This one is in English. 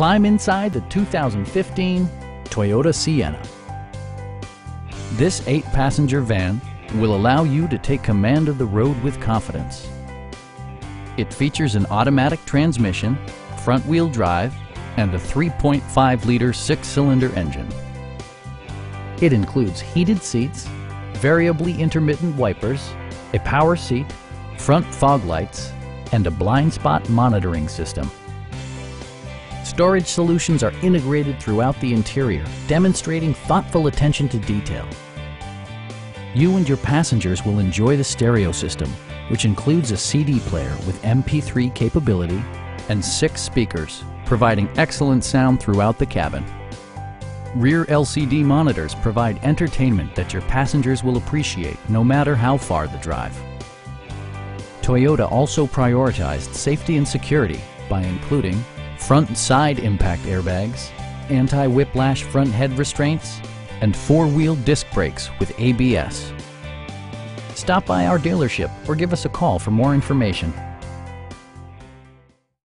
Climb inside the 2015 Toyota Sienna. This 8-passenger van will allow you to take command of the road with confidence. It features an automatic transmission, front-wheel drive, and a 3.5-liter 6-cylinder engine. It includes heated seats, variably intermittent wipers, a power seat, front fog lights, and a blind spot monitoring system. Storage solutions are integrated throughout the interior, demonstrating thoughtful attention to detail. You and your passengers will enjoy the stereo system, which includes a CD player with MP3 capability and 6 speakers, providing excellent sound throughout the cabin. Rear LCD monitors provide entertainment that your passengers will appreciate no matter how far the drive. Toyota also prioritized safety and security by including front and side impact airbags, anti-whiplash front head restraints, and 4-wheel disc brakes with ABS. Stop by our dealership or give us a call for more information.